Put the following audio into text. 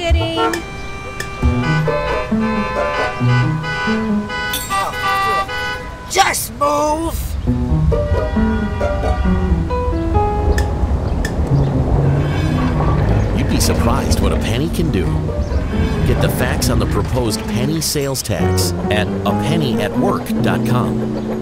kidding. Just move. You'd be surprised what a penny can do. Get the facts on the proposed penny sales tax at apennyatwork.com.